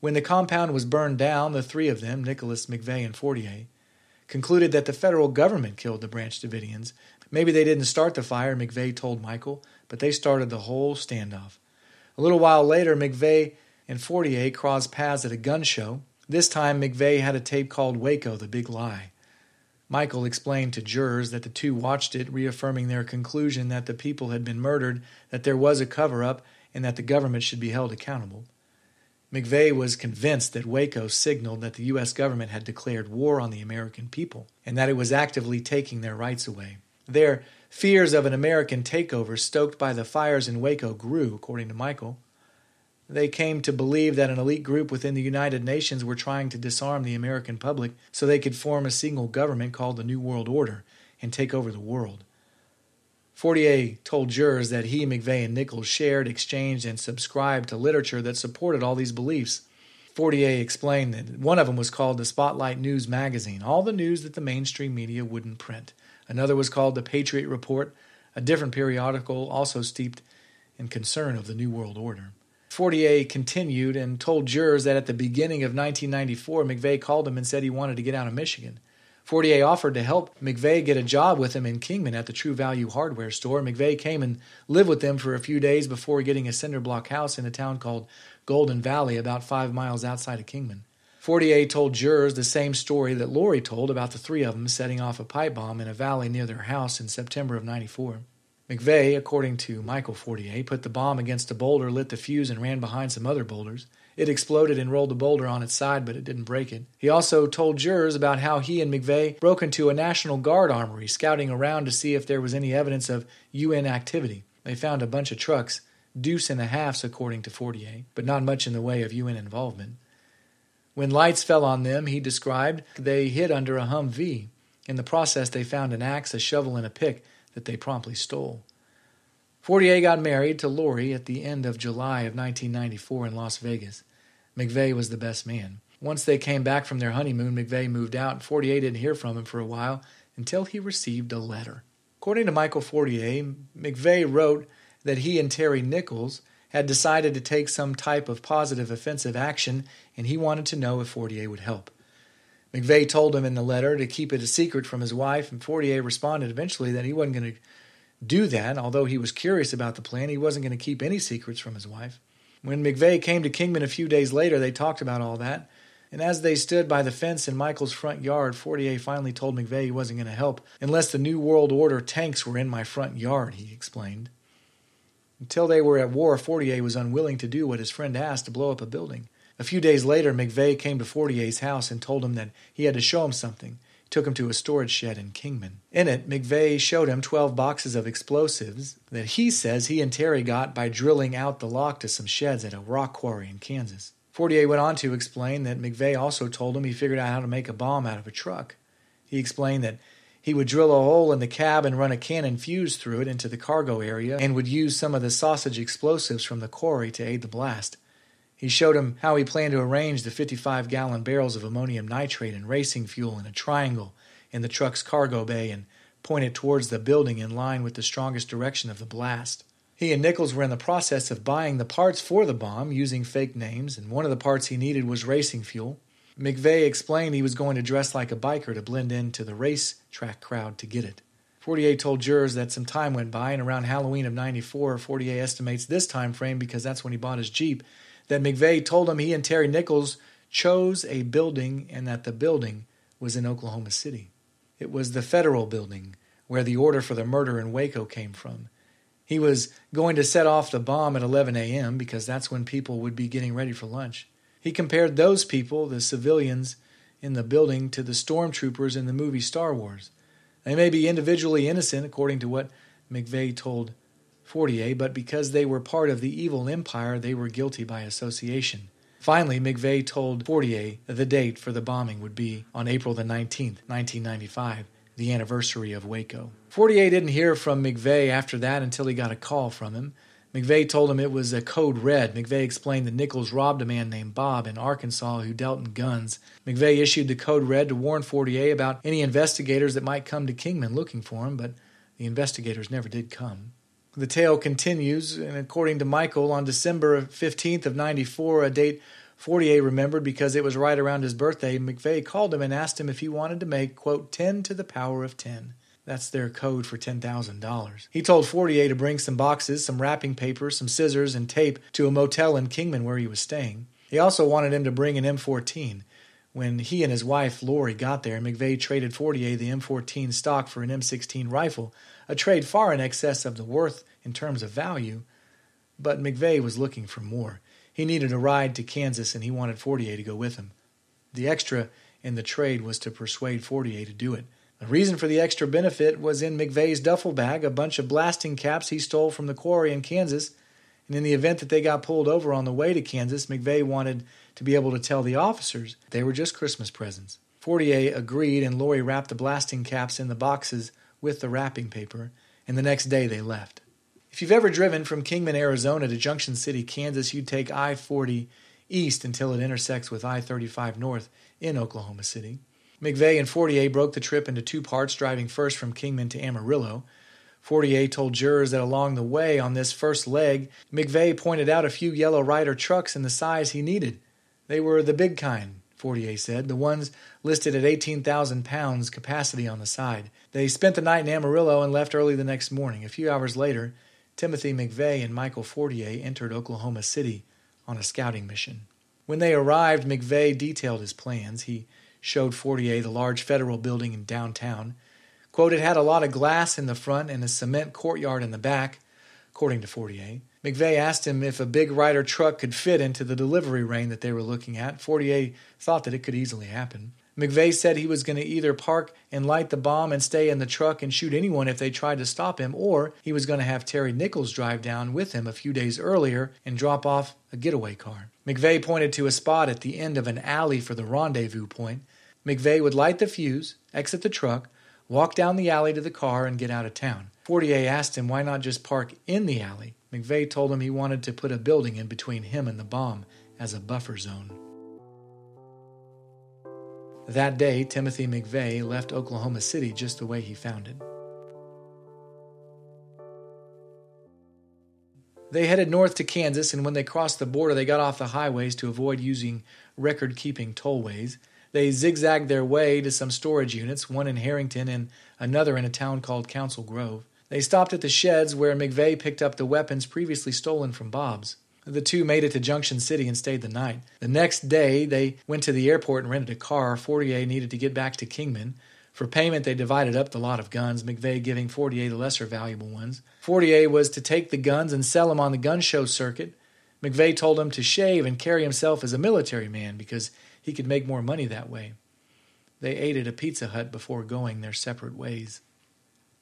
When the compound was burned down, the three of them, Nicholas, McVeigh, and Fortier, concluded that the federal government killed the Branch Davidians. Maybe they didn't start the fire, McVeigh told Michael, but they started the whole standoff. A little while later, McVeigh and Fortier crossed paths at a gun show. This time, McVeigh had a tape called Waco, The Big Lie. Michael explained to jurors that the two watched it, reaffirming their conclusion that the people had been murdered, that there was a cover-up, and that the government should be held accountable. McVeigh was convinced that Waco signaled that the U.S. government had declared war on the American people and that it was actively taking their rights away. Their fears of an American takeover stoked by the fires in Waco grew, according to Michael. They came to believe that an elite group within the United Nations were trying to disarm the American public so they could form a single government called the New World Order and take over the world. Fortier told jurors that he, McVeigh, and Nichols shared, exchanged, and subscribed to literature that supported all these beliefs. Fortier explained that one of them was called the Spotlight News Magazine, all the news that the mainstream media wouldn't print. Another was called the Patriot Report, a different periodical also steeped in concern of the New World Order. Fortier continued and told jurors that at the beginning of 1994, McVeigh called him and said he wanted to get out of Michigan. Fortier offered to help McVeigh get a job with him in Kingman at the True Value hardware store. McVeigh came and lived with them for a few days before getting a cinder block house in a town called Golden Valley, about 5 miles outside of Kingman. Fortier told jurors the same story that Lori told about the three of them setting off a pipe bomb in a valley near their house in September of 1994. McVeigh, according to Michael Fortier, put the bomb against a boulder, lit the fuse, and ran behind some other boulders. It exploded and rolled the boulder on its side, but it didn't break it. He also told jurors about how he and McVeigh broke into a National Guard armory, scouting around to see if there was any evidence of UN activity. They found a bunch of trucks, deuce and a halfs according to Fortier, but not much in the way of UN involvement. When lights fell on them, he described, they hid under a Humvee. In the process, they found an axe, a shovel, and a pick that they promptly stole. Fortier got married to Lori at the end of July of 1994 in Las Vegas. McVeigh was the best man. Once they came back from their honeymoon, McVeigh moved out, and Fortier didn't hear from him for a while until he received a letter. According to Michael Fortier, McVeigh wrote that he and Terry Nichols had decided to take some type of positive offensive action, and he wanted to know if Fortier would help. McVeigh told him in the letter to keep it a secret from his wife, and Fortier responded eventually that he wasn't going to do that. Although he was curious about the plan, he wasn't going to keep any secrets from his wife. When McVeigh came to Kingman a few days later, they talked about all that, and as they stood by the fence in Michael's front yard, Fortier finally told McVeigh he wasn't going to help unless the New World Order tanks were in my front yard, he explained. Until they were at war, Fortier was unwilling to do what his friend asked to blow up a building. A few days later, McVeigh came to Fortier's house and told him that he had to show him something. He took him to a storage shed in Kingman. In it, McVeigh showed him 12 boxes of explosives that he says he and Terry got by drilling out the lock to some sheds at a rock quarry in Kansas. Fortier went on to explain that McVeigh also told him he figured out how to make a bomb out of a truck. He explained that he would drill a hole in the cab and run a cannon fuse through it into the cargo area and would use some of the sausage explosives from the quarry to aid the blast. He showed him how he planned to arrange the 55-gallon barrels of ammonium nitrate and racing fuel in a triangle in the truck's cargo bay and pointed towards the building in line with the strongest direction of the blast. He and Nichols were in the process of buying the parts for the bomb using fake names, and one of the parts he needed was racing fuel. McVeigh explained he was going to dress like a biker to blend into the racetrack crowd to get it. Fortier told jurors that some time went by, and around Halloween of 94, Fortier estimates this time frame, because that's when he bought his Jeep, that McVeigh told him he and Terry Nichols chose a building and that the building was in Oklahoma City. It was the federal building where the order for the murder in Waco came from. He was going to set off the bomb at 11 a.m. because that's when people would be getting ready for lunch. He compared those people, the civilians in the building, to the stormtroopers in the movie Star Wars. They may be individually innocent, according to what McVeigh told Fortier, but because they were part of the evil empire, they were guilty by association. Finally, McVeigh told Fortier that the date for the bombing would be on April the 19th, 1995, the anniversary of Waco. Fortier didn't hear from McVeigh after that until he got a call from him. McVeigh told him it was a code red. McVeigh explained that Nichols robbed a man named Bob in Arkansas who dealt in guns. McVeigh issued the code red to warn Fortier about any investigators that might come to Kingman looking for him, but the investigators never did come. The tale continues, and according to Michael, on December 15th of 94, a date Fortier remembered because it was right around his birthday, McVeigh called him and asked him if he wanted to make, quote, 10 to the power of 10. That's their code for $10,000. He told Fortier to bring some boxes, some wrapping paper, some scissors, and tape to a motel in Kingman where he was staying. He also wanted him to bring an M14. When he and his wife, Lori, got there, McVeigh traded Fortier the M14 stock for an M16 rifle, a trade far in excess of the worth in terms of value, but McVeigh was looking for more. He needed a ride to Kansas, and he wanted Fortier to go with him. The extra in the trade was to persuade Fortier to do it. The reason for the extra benefit was in McVeigh's duffel bag, a bunch of blasting caps he stole from the quarry in Kansas, and in the event that they got pulled over on the way to Kansas, McVeigh wanted to be able to tell the officers they were just Christmas presents. Fortier agreed, and Lori wrapped the blasting caps in the boxes with the wrapping paper, and the next day they left. If you've ever driven from Kingman, Arizona to Junction City, Kansas, you'd take I-40 east until it intersects with I-35 north in Oklahoma City. McVeigh and Fortier broke the trip into two parts, driving first from Kingman to Amarillo. Fortier told jurors that along the way on this first leg, McVeigh pointed out a few yellow Ryder trucks in the size he needed. They were the big kind, Fortier said, the ones listed at 18,000 pounds capacity on the side. They spent the night in Amarillo and left early the next morning. A few hours later, Timothy McVeigh and Michael Fortier entered Oklahoma City on a scouting mission. When they arrived, McVeigh detailed his plans. He showed Fortier the large federal building in downtown. Quote, it had a lot of glass in the front and a cement courtyard in the back, according to Fortier. McVeigh asked him if a big Ryder truck could fit into the delivery rain that they were looking at. Fortier thought that it could easily happen. McVeigh said he was going to either park and light the bomb and stay in the truck and shoot anyone if they tried to stop him, or he was going to have Terry Nichols drive down with him a few days earlier and drop off a getaway car. McVeigh pointed to a spot at the end of an alley for the rendezvous point. McVeigh would light the fuse, exit the truck, walk down the alley to the car, and get out of town. Fortier asked him why not just park in the alley. McVeigh told him he wanted to put a building in between him and the bomb as a buffer zone. That day, Timothy McVeigh left Oklahoma City just the way he found it. They headed north to Kansas, and when they crossed the border, they got off the highways to avoid using record-keeping tollways. They zigzagged their way to some storage units, one in Harrington and another in a town called Council Grove. They stopped at the sheds where McVeigh picked up the weapons previously stolen from Bob's. The two made it to Junction City and stayed the night. The next day, they went to the airport and rented a car. Fortier needed to get back to Kingman. For payment, they divided up the lot of guns, McVeigh giving Fortier the lesser valuable ones. Fortier was to take the guns and sell them on the gun show circuit. McVeigh told him to shave and carry himself as a military man because he could make more money that way. They ate at a Pizza Hut before going their separate ways.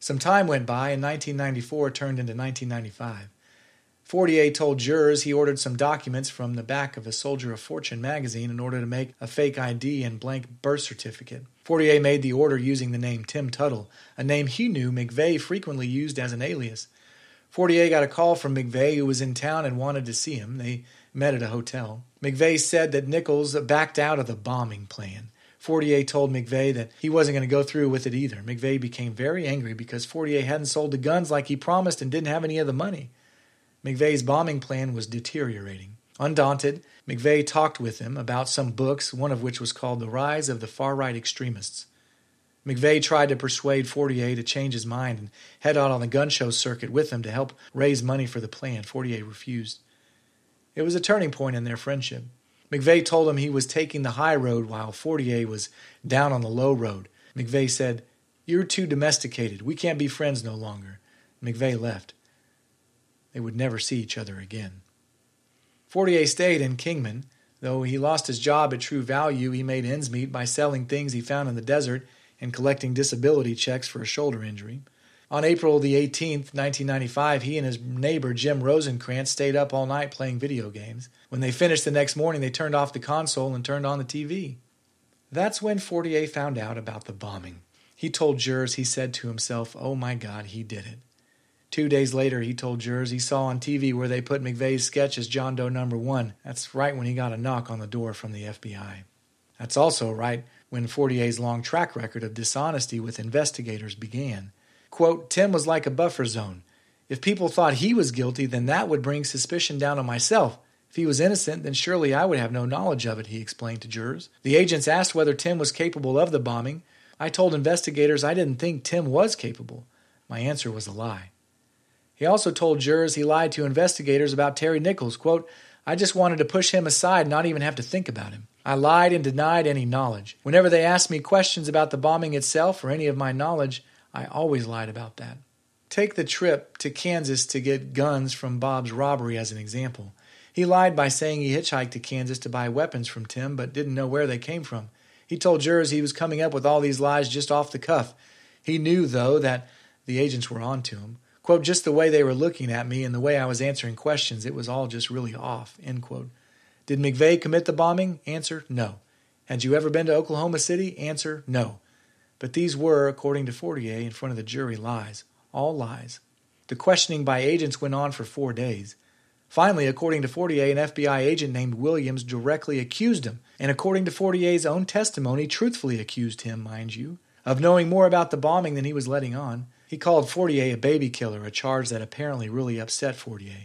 Some time went by, and 1994 turned into 1995. Fortier told jurors he ordered some documents from the back of a Soldier of Fortune magazine in order to make a fake ID and blank birth certificate. Fortier made the order using the name Tim Tuttle, a name he knew McVeigh frequently used as an alias. Fortier got a call from McVeigh, who was in town and wanted to see him. They met at a hotel. McVeigh said that Nichols backed out of the bombing plan. Fortier told McVeigh that he wasn't going to go through with it either. McVeigh became very angry because Fortier hadn't sold the guns like he promised and didn't have any of the money. McVeigh's bombing plan was deteriorating. Undaunted, McVeigh talked with him about some books, one of which was called The Rise of the Far-Right Extremists. McVeigh tried to persuade Fortier to change his mind and head out on the gun show circuit with him to help raise money for the plan. Fortier refused. It was a turning point in their friendship. McVeigh told him he was taking the high road while Fortier was down on the low road. McVeigh said, "You're too domesticated. We can't be friends no longer." McVeigh left. They would never see each other again. Fortier stayed in Kingman. Though he lost his job at True Value, he made ends meet by selling things he found in the desert and collecting disability checks for a shoulder injury. On April the 18th, 1995, he and his neighbor Jim Rosencrantz stayed up all night playing video games. When they finished the next morning, they turned off the console and turned on the TV. That's when Fortier found out about the bombing. He told jurors he said to himself, "Oh my God, he did it." 2 days later, he told jurors he saw on TV where they put McVeigh's sketch as John Doe number 1. That's right when he got a knock on the door from the FBI. That's also right when Fortier's long track record of dishonesty with investigators began. Quote, "Tim was like a buffer zone. If people thought he was guilty, then that would bring suspicion down on myself. If he was innocent, then surely I would have no knowledge of it," he explained to jurors. The agents asked whether Tim was capable of the bombing. "I told investigators I didn't think Tim was capable. My answer was a lie." He also told jurors he lied to investigators about Terry Nichols. Quote, "I just wanted to push him aside and not even have to think about him. I lied and denied any knowledge. Whenever they asked me questions about the bombing itself or any of my knowledge, I always lied about that." Take the trip to Kansas to get guns from Bob's robbery as an example. He lied by saying he hitchhiked to Kansas to buy weapons from Tim, but didn't know where they came from. He told jurors he was coming up with all these lies just off the cuff. He knew, though, that the agents were on to him. Quote, "Just the way they were looking at me and the way I was answering questions, it was all just really off," end quote. Did McVeigh commit the bombing? Answer, no. Had you ever been to Oklahoma City? Answer, no. But these were, according to Fortier, in front of the jury, lies. All lies. The questioning by agents went on for 4 days. Finally, according to Fortier, an FBI agent named Williams directly accused him, and according to Fortier's own testimony, truthfully accused him, mind you, of knowing more about the bombing than he was letting on. He called Fortier a baby killer, a charge that apparently really upset Fortier.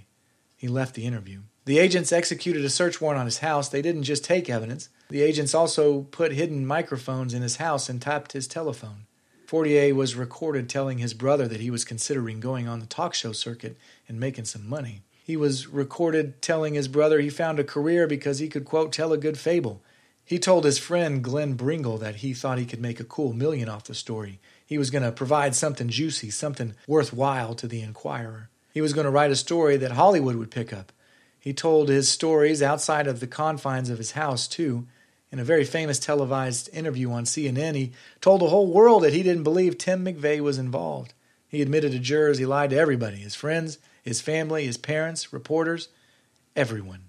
He left the interview. The agents executed a search warrant on his house. They didn't just take evidence. The agents also put hidden microphones in his house and tapped his telephone. Fortier was recorded telling his brother that he was considering going on the talk show circuit and making some money. He was recorded telling his brother he found a career because he could, quote, "tell a good fable." He told his friend Glenn Bringle that he thought he could make a cool $1 million off the story. He was going to provide something juicy, something worthwhile to the Inquirer. He was going to write a story that Hollywood would pick up. He told his stories outside of the confines of his house, too. In a very famous televised interview on CNN, he told the whole world that he didn't believe Tim McVeigh was involved. He admitted to jurors he lied to everybody, his friends, his family, his parents, reporters, everyone.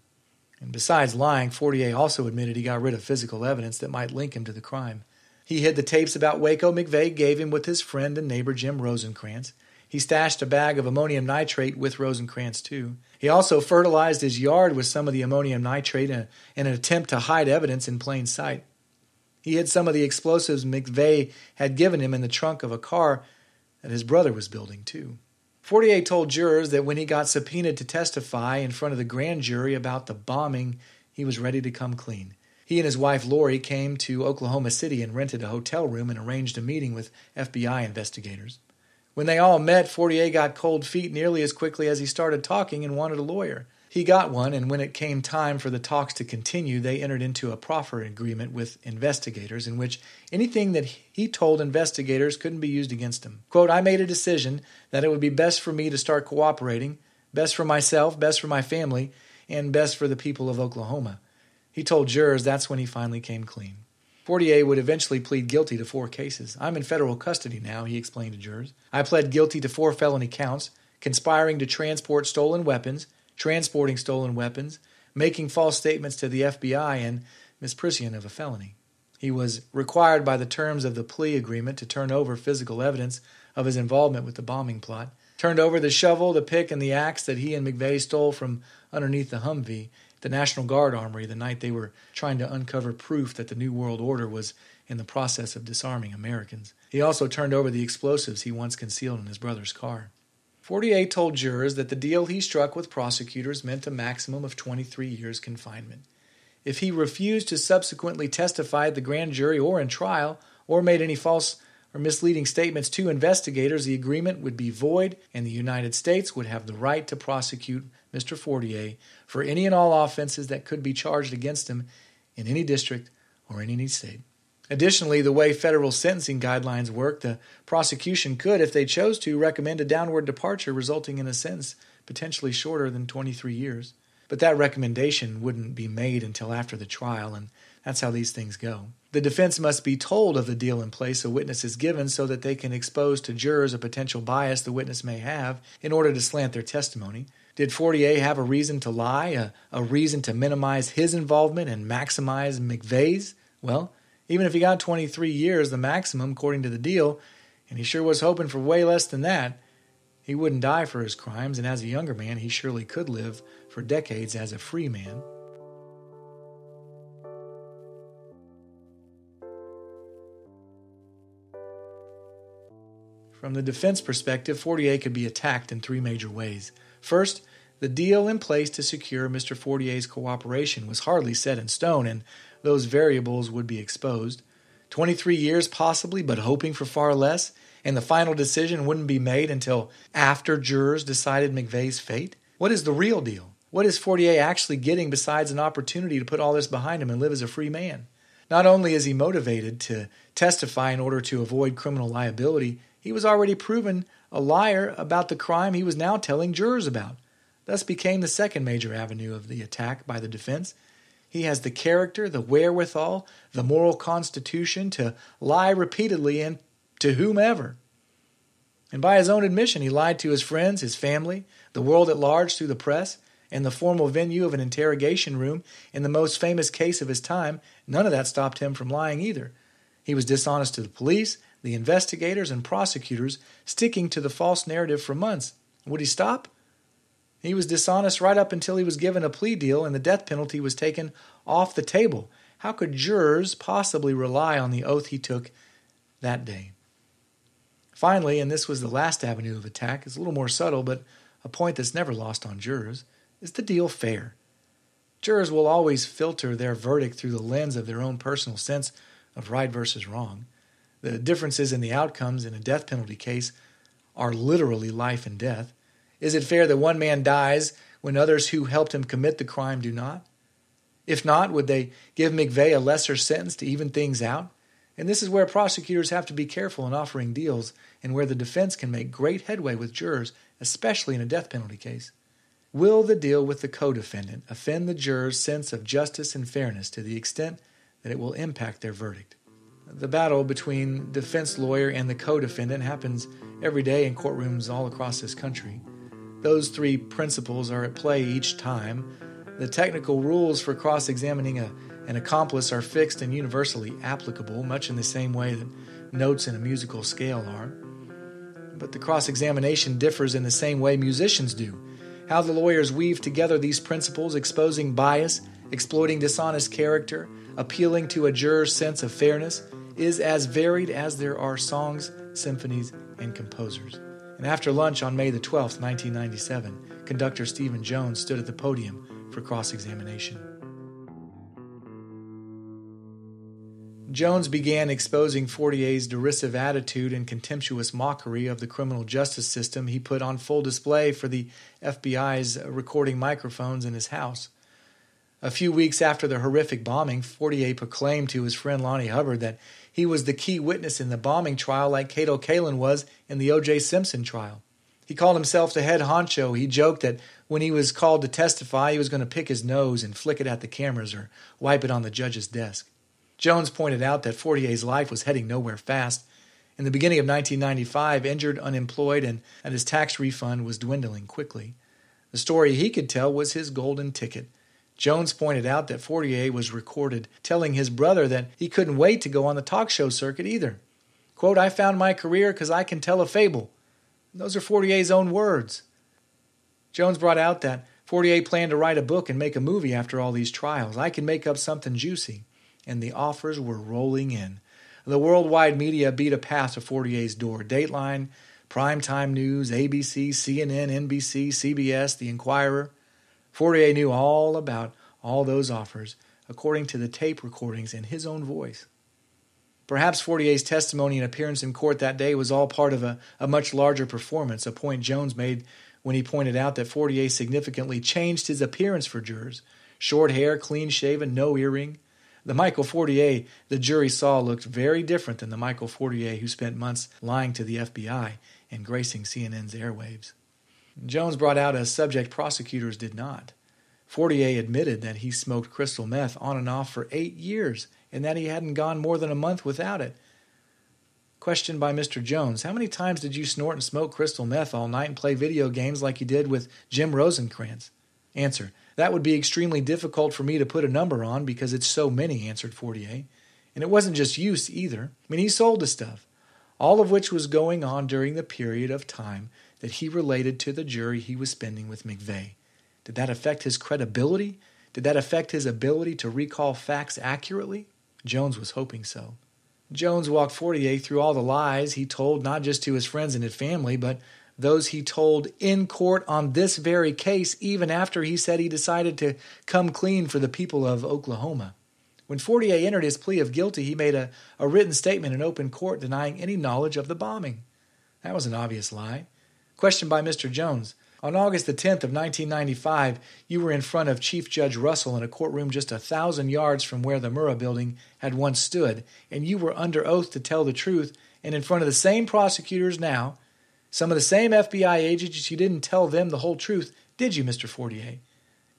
And besides lying, Fortier also admitted he got rid of physical evidence that might link him to the crime. He hid the tapes about Waco McVeigh gave him with his friend and neighbor Jim Rosencrantz. He stashed a bag of ammonium nitrate with Rosencrantz, too. He also fertilized his yard with some of the ammonium nitrate in an attempt to hide evidence in plain sight. He hid some of the explosives McVeigh had given him in the trunk of a car that his brother was building, too. Fortier told jurors that when he got subpoenaed to testify in front of the grand jury about the bombing, he was ready to come clean. He and his wife, Lori, came to Oklahoma City and rented a hotel room and arranged a meeting with FBI investigators. When they all met, Fortier got cold feet nearly as quickly as he started talking and wanted a lawyer. He got one, and when it came time for the talks to continue, they entered into a proffer agreement with investigators in which anything that he told investigators couldn't be used against him. Quote, "I made a decision that it would be best for me to start cooperating, best for myself, best for my family, and best for the people of Oklahoma." He told jurors that's when he finally came clean. Fortier would eventually plead guilty to 4 cases. "I'm in federal custody now," he explained to jurors. "I pled guilty to 4 felony counts, conspiring to transport stolen weapons, transporting stolen weapons, making false statements to the FBI, and misprision of a felony." He was required by the terms of the plea agreement to turn over physical evidence of his involvement with the bombing plot, turned over the shovel, the pick, and the axe that he and McVeigh stole from underneath the Humvee, the National Guard Armory, the night they were trying to uncover proof that the New World Order was in the process of disarming Americans. He also turned over the explosives he once concealed in his brother's car. Fortier told jurors that the deal he struck with prosecutors meant a maximum of 23 years confinement. If he refused to subsequently testify at the grand jury or in trial, or made any false or misleading statements to investigators, the agreement would be void, and the United States would have the right to prosecute Mr. Fortier for any and all offenses that could be charged against him in any district or in any state. Additionally, the way federal sentencing guidelines work, the prosecution could, if they chose to, recommend a downward departure resulting in a sentence potentially shorter than 23 years. But that recommendation wouldn't be made until after the trial, and that's how these things go. The defense must be told of the deal in place a witness is given so that they can expose to jurors a potential bias the witness may have in order to slant their testimony. Did Fortier have a reason to lie, a reason to minimize his involvement and maximize McVeigh's? Well, even if he got 23 years, the maximum, according to the deal, and he sure was hoping for way less than that, he wouldn't die for his crimes, and as a younger man, he surely could live for decades as a free man. From the defense perspective, Fortier could be attacked in three major ways. First, the deal in place to secure Mr. Fortier's cooperation was hardly set in stone, and those variables would be exposed. 23 years possibly, but hoping for far less, and the final decision wouldn't be made until after jurors decided McVeigh's fate? What is the real deal? What is Fortier actually getting besides an opportunity to put all this behind him and live as a free man? Not only is he motivated to testify in order to avoid criminal liability, he was already proven a liar about the crime he was now telling jurors about. Thus became the second major avenue of the attack by the defense. He has the character, the wherewithal, the moral constitution to lie repeatedly and to whomever. And by his own admission, he lied to his friends, his family, the world at large through the press, and the formal venue of an interrogation room in the most famous case of his time. None of that stopped him from lying either. He was dishonest to the police, the investigators, and prosecutors, sticking to the false narrative for months. Would he stop? He was dishonest right up until he was given a plea deal and the death penalty was taken off the table. How could jurors possibly rely on the oath he took that day? Finally, and this was the last avenue of attack, it's a little more subtle, but a point that's never lost on jurors, is the deal fair? Jurors will always filter their verdict through the lens of their own personal sense of right versus wrong. The differences in the outcomes in a death penalty case are literally life and death. Is it fair that one man dies when others who helped him commit the crime do not? If not, would they give McVeigh a lesser sentence to even things out? And this is where prosecutors have to be careful in offering deals and where the defense can make great headway with jurors, especially in a death penalty case. Will the deal with the co-defendant offend the jurors' sense of justice and fairness to the extent that it will impact their verdict? The battle between defense lawyer and the co-defendant happens every day in courtrooms all across this country. Those three principles are at play each time. The technical rules for cross-examining an accomplice are fixed and universally applicable, much in the same way that notes in a musical scale are. But the cross-examination differs in the same way musicians do. How the lawyers weave together these principles, exposing bias, exploiting dishonest character, appealing to a juror's sense of fairness, is as varied as there are songs, symphonies, and composers. And after lunch on May the 12th, 1997, conductor Stephen Jones stood at the podium for cross-examination. Jones began exposing Fortier's derisive attitude and contemptuous mockery of the criminal justice system he put on full display for the FBI's recording microphones in his house. A few weeks after the horrific bombing, Fortier proclaimed to his friend Lonnie Hubbard that he was the key witness in the bombing trial like Cato Kalin was in the O.J. Simpson trial. He called himself the head honcho. He joked that when he was called to testify, he was going to pick his nose and flick it at the cameras or wipe it on the judge's desk. Jones pointed out that Fortier's life was heading nowhere fast. In the beginning of 1995, injured, unemployed, and that his tax refund was dwindling quickly. The story he could tell was his golden ticket. Jones pointed out that Fortier was recorded telling his brother that he couldn't wait to go on the talk show circuit either. Quote, "I found my career because I can tell a fable." And those are Fortier's own words. Jones brought out that Fortier planned to write a book and make a movie after all these trials. "I can make up something juicy." And the offers were rolling in. The worldwide media beat a path to Fortier's door. Dateline, primetime news, ABC, CNN, NBC, CBS, The Inquirer. Fortier knew all about all those offers, according to the tape recordings in his own voice. Perhaps Fortier's testimony and appearance in court that day was all part of a much larger performance, a point Jones made when he pointed out that Fortier significantly changed his appearance for jurors. Short hair, clean-shaven, no earring. The Michael Fortier the jury saw looked very different than the Michael Fortier who spent months lying to the FBI and gracing CNN's airwaves. Jones brought out a subject prosecutors did not. Fortier admitted that he smoked crystal meth on and off for 8 years and that he hadn't gone more than a month without it. Questioned by Mr. Jones, how many times did you snort and smoke crystal meth all night and play video games like you did with Jim Rosencrantz? Answer, that would be extremely difficult for me to put a number on because it's so many, answered Fortier. And it wasn't just use either. I mean, he sold the stuff, all of which was going on during the period of time that he related to the jury he was spending with McVeigh. Did that affect his credibility? Did that affect his ability to recall facts accurately? Jones was hoping so. Jones walked Fortier through all the lies he told not just to his friends and his family, but those he told in court on this very case, even after he said he decided to come clean for the people of Oklahoma. When Fortier entered his plea of guilty, he made a written statement in open court denying any knowledge of the bombing. That was an obvious lie. Questioned by Mr. Jones, on August the 10th of 1995, you were in front of Chief Judge Russell in a courtroom just 1,000 yards from where the Murrah building had once stood, and you were under oath to tell the truth, and in front of the same prosecutors now, some of the same FBI agents, you didn't tell them the whole truth, did you, Mr. Fortier?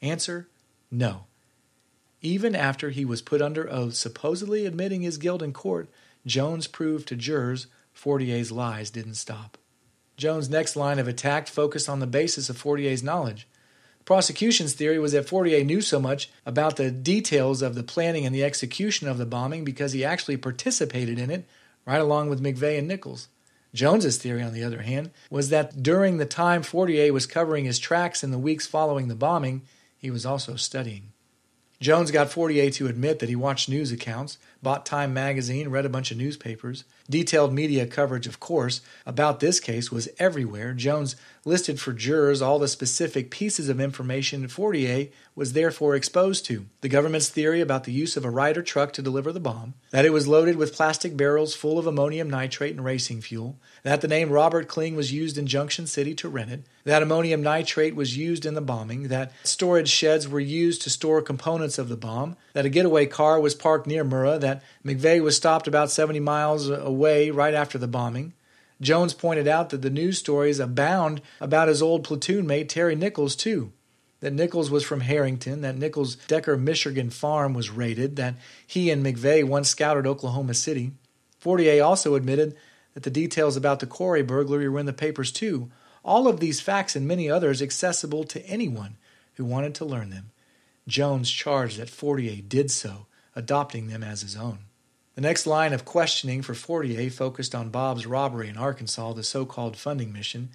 Answer, no. Even after he was put under oath, supposedly admitting his guilt in court, Jones proved to jurors Fortier's lies didn't stop. Jones' next line of attack focused on the basis of Fortier's knowledge. The prosecution's theory was that Fortier knew so much about the details of the planning and the execution of the bombing because he actually participated in it, right along with McVeigh and Nichols. Jones's theory, on the other hand, was that during the time Fortier was covering his tracks in the weeks following the bombing, he was also studying. Jones got Fortier to admit that he watched news accounts, bought Time magazine, read a bunch of newspapers. Detailed media coverage, of course, about this case was everywhere. Jones listed for jurors all the specific pieces of information Fortier was therefore exposed to. The government's theory about the use of a Ryder truck to deliver the bomb, that it was loaded with plastic barrels full of ammonium nitrate and racing fuel, that the name Robert Kling was used in Junction City to rent it, that ammonium nitrate was used in the bombing, that storage sheds were used to store components of the bomb, that a getaway car was parked near Murrah, that McVeigh was stopped about 70 miles away right after the bombing. Jones pointed out that the news stories abound about his old platoon mate Terry Nichols, too. That Nichols was from Harrington, that Nichols' Decker, Michigan farm was raided, that he and McVeigh once scouted Oklahoma City. Fortier also admitted that the details about the quarry burglary were in the papers, too. All of these facts and many others accessible to anyone who wanted to learn them. Jones charged that Fortier did so, adopting them as his own. The next line of questioning for Fortier focused on Bob's robbery in Arkansas, the so-called funding mission.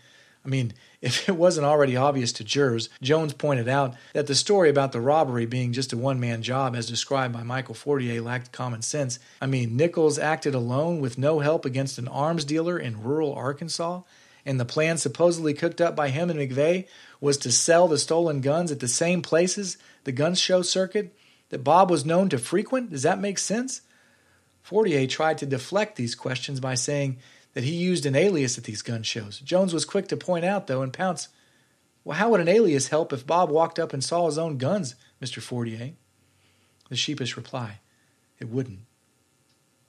I mean, if it wasn't already obvious to jurors, Jones pointed out that the story about the robbery being just a one-man job as described by Michael Fortier lacked common sense. I mean, Nichols acted alone with no help against an arms dealer in rural Arkansas, and the plan supposedly cooked up by him and McVeigh was to sell the stolen guns at the same places, the gun show circuit, that Bob was known to frequent? Does that make sense? Fortier tried to deflect these questions by saying that he used an alias at these gun shows. Jones was quick to point out, though, and pounce, well, how would an alias help if Bob walked up and saw his own guns, Mr. Fortier? The sheepish reply, it wouldn't.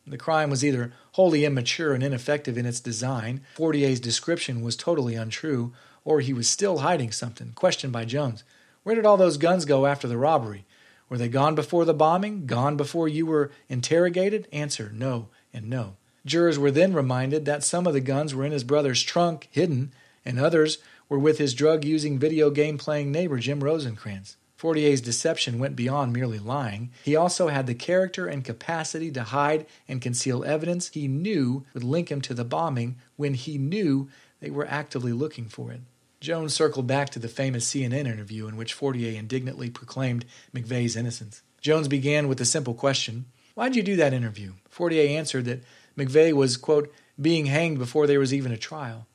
The crime was either wholly immature and ineffective in its design, Fortier's description was totally untrue, or he was still hiding something. Questioned by Jones, where did all those guns go after the robbery? Were they gone before the bombing? Gone before you were interrogated? Answer, no and no. Jurors were then reminded that some of the guns were in his brother's trunk, hidden, and others were with his drug-using, video game-playing neighbor, Jim Rosencrantz. Fortier's deception went beyond merely lying. He also had the character and capacity to hide and conceal evidence he knew would link him to the bombing when he knew they were actively looking for it. Jones circled back to the famous CNN interview in which Fortier indignantly proclaimed McVeigh's innocence. Jones began with a simple question, why'd you do that interview? Fortier answered that McVeigh was, quote, being hanged before there was even a trial.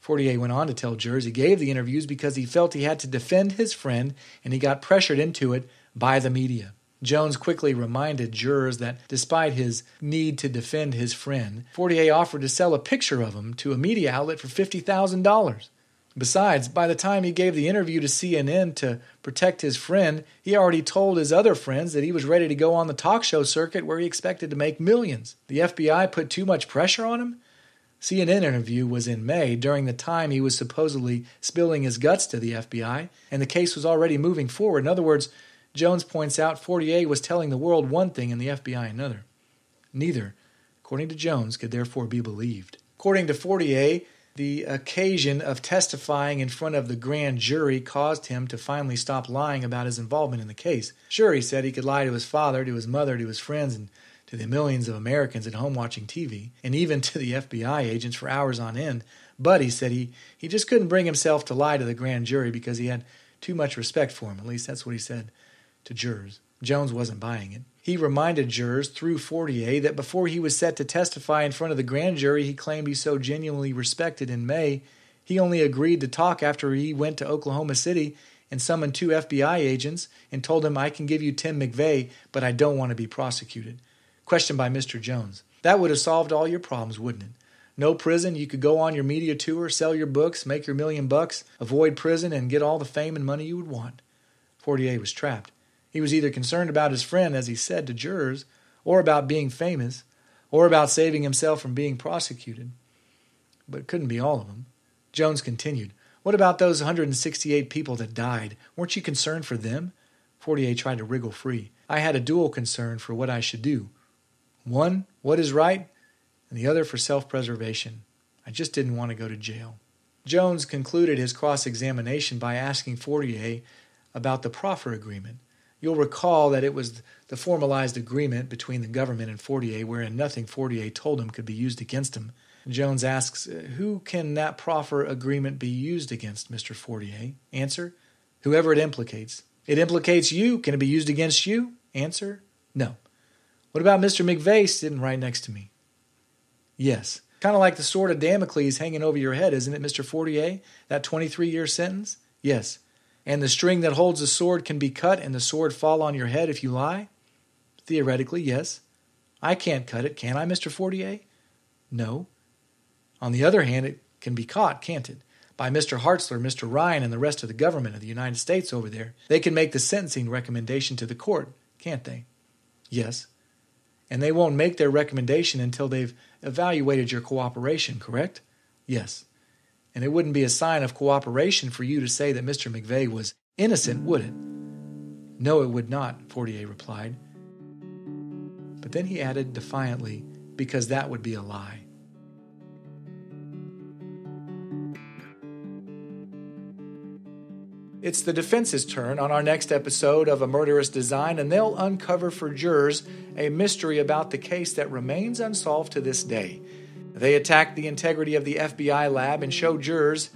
Fortier went on to tell jurors he gave the interviews because he felt he had to defend his friend and he got pressured into it by the media. Jones quickly reminded jurors that despite his need to defend his friend, Fortier offered to sell a picture of him to a media outlet for $50,000. Besides, by the time he gave the interview to CNN to protect his friend, he already told his other friends that he was ready to go on the talk show circuit where he expected to make millions. The FBI put too much pressure on him? CNN interview was in May, during the time he was supposedly spilling his guts to the FBI, and the case was already moving forward. In other words, Jones points out Fortier was telling the world one thing and the FBI another. Neither, according to Jones, could therefore be believed. According to Fortier, the occasion of testifying in front of the grand jury caused him to finally stop lying about his involvement in the case. Sure, he said he could lie to his father, to his mother, to his friends, and to the millions of Americans at home watching TV, and even to the FBI agents for hours on end. But he said he just couldn't bring himself to lie to the grand jury because he had too much respect for him. At least that's what he said to jurors. Jones wasn't buying it. He reminded jurors through Fortier that before he was set to testify in front of the grand jury he claimed he so genuinely respected in May, he only agreed to talk after he went to Oklahoma City and summoned two FBI agents and told them, "I can give you Tim McVeigh, but I don't want to be prosecuted." Questioned by Mr. Jones, "That would have solved all your problems, wouldn't it? No prison, you could go on your media tour, sell your books, make your $1 million, avoid prison, and get all the fame and money you would want." Fortier was trapped. He was either concerned about his friend, as he said to jurors, or about being famous, or about saving himself from being prosecuted. But it couldn't be all of them. Jones continued, "What about those 168 people that died? Weren't you concerned for them?" Fortier tried to wriggle free. "I had a dual concern for what I should do. One, what is right, and the other for self-preservation. I just didn't want to go to jail." Jones concluded his cross-examination by asking Fortier about the proffer agreement. You'll recall that it was the formalized agreement between the government and Fortier wherein nothing Fortier told him could be used against him. Jones asks, "Who can that proffer agreement be used against, Mr. Fortier?" Answer, "Whoever it implicates." "It implicates you. Can it be used against you?" Answer, "No." "What about Mr. McVeigh sitting right next to me?" "Yes." Kind of like the sword of Damocles hanging over your head, isn't it, Mr. Fortier? That 23-year sentence? "Yes." "And the string that holds the sword can be cut and the sword fall on your head if you lie?" "Theoretically, yes." "I can't cut it, can I, Mr. Fortier?" "No." "On the other hand, it can be caught, can't it? By Mr. Hartzler, Mr. Ryan, and the rest of the government of the United States over there. They can make the sentencing recommendation to the court, can't they?" "Yes." "And they won't make their recommendation until they've evaluated your cooperation, correct?" "Yes." "And it wouldn't be a sign of cooperation for you to say that Mr. McVeigh was innocent, would it?" "No, it would not," Fortier replied. But then he added defiantly, "Because that would be a lie." It's the defense's turn on our next episode of A Murderous Design, and they'll uncover for jurors a mystery about the case that remains unsolved to this day. They attack the integrity of the FBI lab and show jurors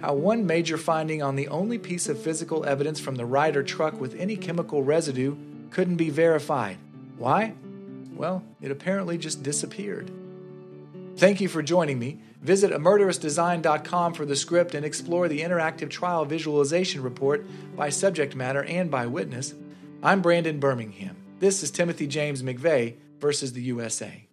how one major finding on the only piece of physical evidence from the Ryder truck with any chemical residue couldn't be verified. Why? Well, it apparently just disappeared. Thank you for joining me. Visit amurderousdesign.com for the script and explore the interactive trial visualization report by subject matter and by witness. I'm Brandon Birmingham. This is Timothy James McVeigh versus the USA.